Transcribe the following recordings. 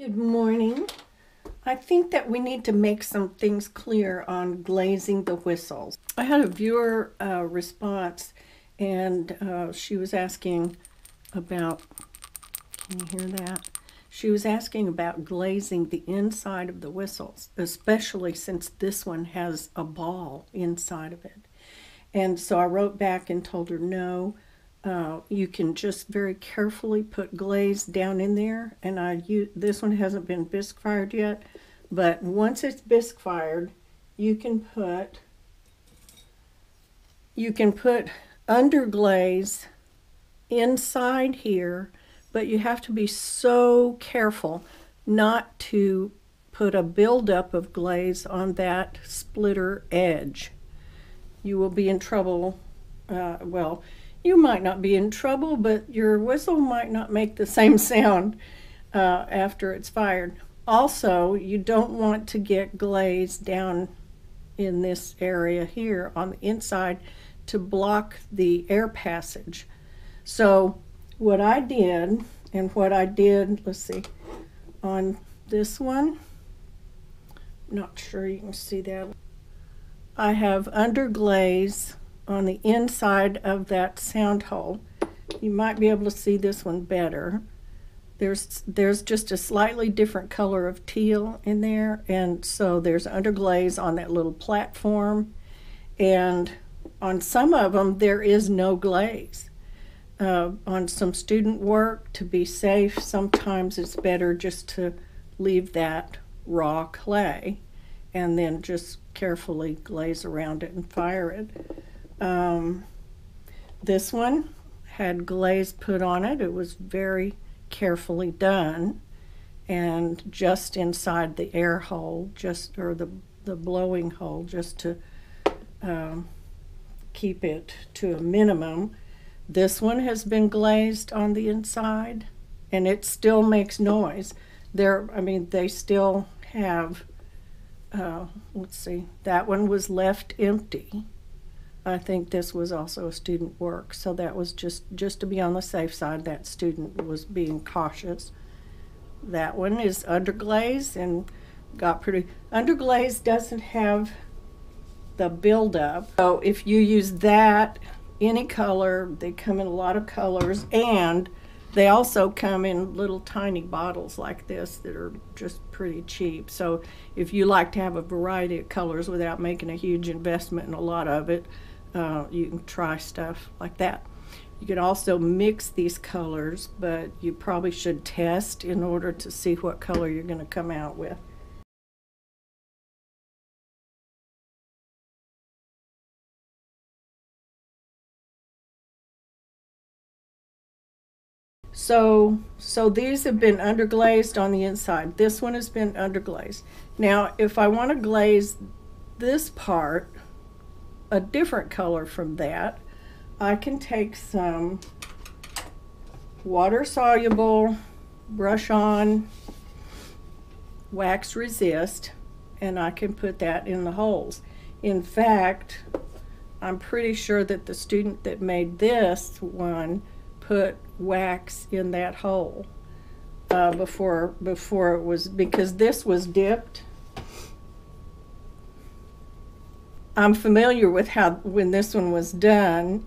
Good morning. I think that we need to make some things clear on glazing the whistles. I had a viewer response, and she was asking about, can you hear that? She was asking about glazing the inside of the whistles, especially since this one has a ball inside of it. And so I wrote back and told her no. You can just very carefully put glaze down in there, and this one hasn't been bisque fired yet, but once it's bisque fired, you can put underglaze inside here, but you have to be so careful not to put a buildup of glaze on that splitter edge. You will be in trouble. Well, you might not be in trouble, but your whistle might not make the same sound after it's fired. Also, you don't want to get glaze down in this area here on the inside to block the air passage. So what I did, let's see, on this one, not sure you can see that, I have underglaze on the inside of that sound hole. You might be able to see this one better. There's just a slightly different color of teal in there, and so there's underglaze on that little platform, and on some of them there is no glaze. On some student work, to be safe, sometimes it's better just to leave that raw clay and then just carefully glaze around it and fire it. This one had glaze put on it. It was very carefully done, and just inside the air hole, or the blowing hole, just to keep it to a minimum. This one has been glazed on the inside, and it still makes noise. They still have. Let's see. That one was left empty. I think this was also a student work, so that was just to be on the safe side. That student was being cautious. That one is underglazed and got pretty. Underglaze doesn't have the buildup, so if you use that, any color, they come in a lot of colors, and they also come in little tiny bottles like this that are just pretty cheap. So if you like to have a variety of colors without making a huge investment in a lot of it, you can try stuff like that. You can also mix these colors, but you probably should test in order to see what color you're going to come out with. So these have been underglazed on the inside. This one has been underglazed. Now, if I want to glaze this part a different color from that, I can take some water-soluble brush-on wax resist, and I can put that in the holes. In fact, I'm pretty sure that the student that made this one put wax in that hole before it was, because this was dipped. I'm familiar with when this one was done,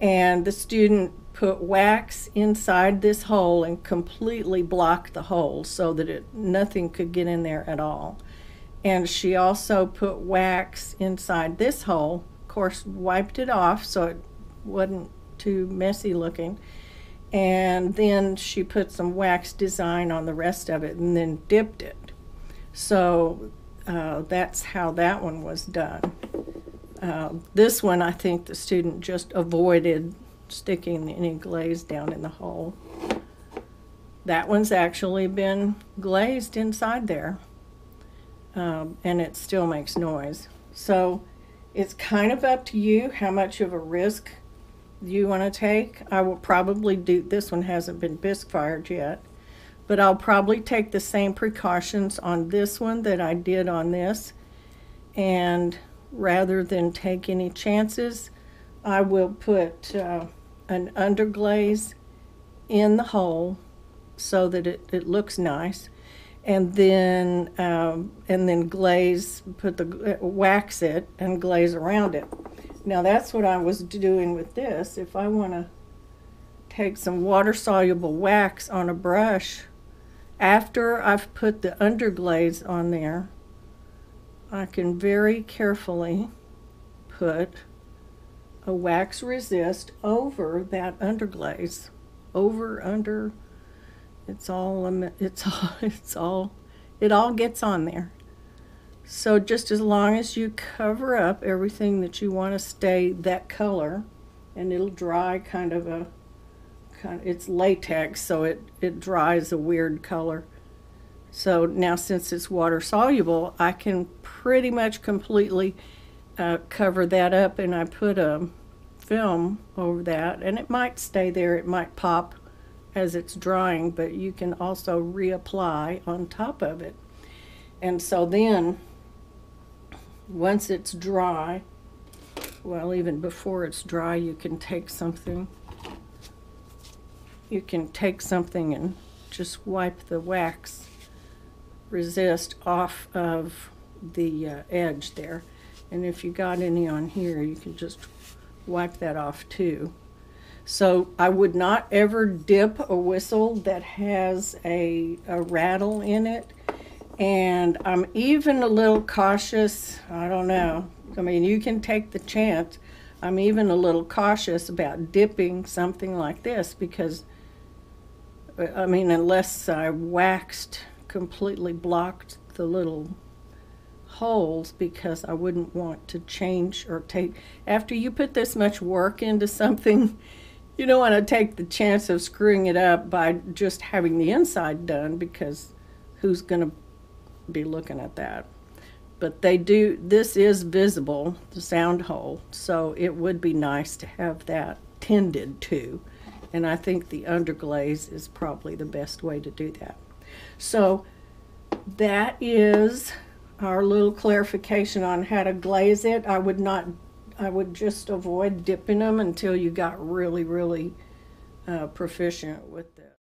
and the student put wax inside this hole and completely blocked the hole so that nothing could get in there at all. And she also put wax inside this hole, of course wiped it off so it wasn't too messy looking, and then she put some wax design on the rest of it and then dipped it. So that's how that one was done. This one, I think the student just avoided sticking any glaze down in the hole. That one's actually been glazed inside there, and it still makes noise. So it's kind of up to you how much of a risk you want to take. I will probably do, this one hasn't been bisque fired yet, but I'll probably take the same precautions on this one that I did on this, and rather than take any chances, I will put an underglaze in the hole so that it looks nice, and then glaze, wax it and glaze around it. Now that's what I was doing with this. If I want to take some water-soluble wax on a brush, after I've put the underglaze on there, I can very carefully put a wax resist over that underglaze, under. It all gets on there. So just as long as you cover up everything that you want to stay that color, and it'll dry it's latex, so it dries a weird color. So now, since it's water soluble, I can pretty much completely cover that up, and I put a film over that, and it might stay there, it might pop as it's drying, but you can also reapply on top of it. And so then, once it's dry, well, even before it's dry, you can take something. You can take something and just wipe the wax resist off of the edge there. And if you got any on here, you can just wipe that off too. So I would not ever dip a whistle that has a rattle in it. And I'm even a little cautious, I don't know, I mean, you can take the chance. I'm even a little cautious about dipping something like this because, I mean, unless I completely blocked the little holes, because I wouldn't want to change or take, after you put this much work into something, you don't want to take the chance of screwing it up by just having the inside done, because who's going to be looking at that? But they do, this is visible, the sound hole, so it would be nice to have that tended to, and I think the underglaze is probably the best way to do that. So that is our little clarification on how to glaze it. I would just avoid dipping them until you got really, really proficient with this.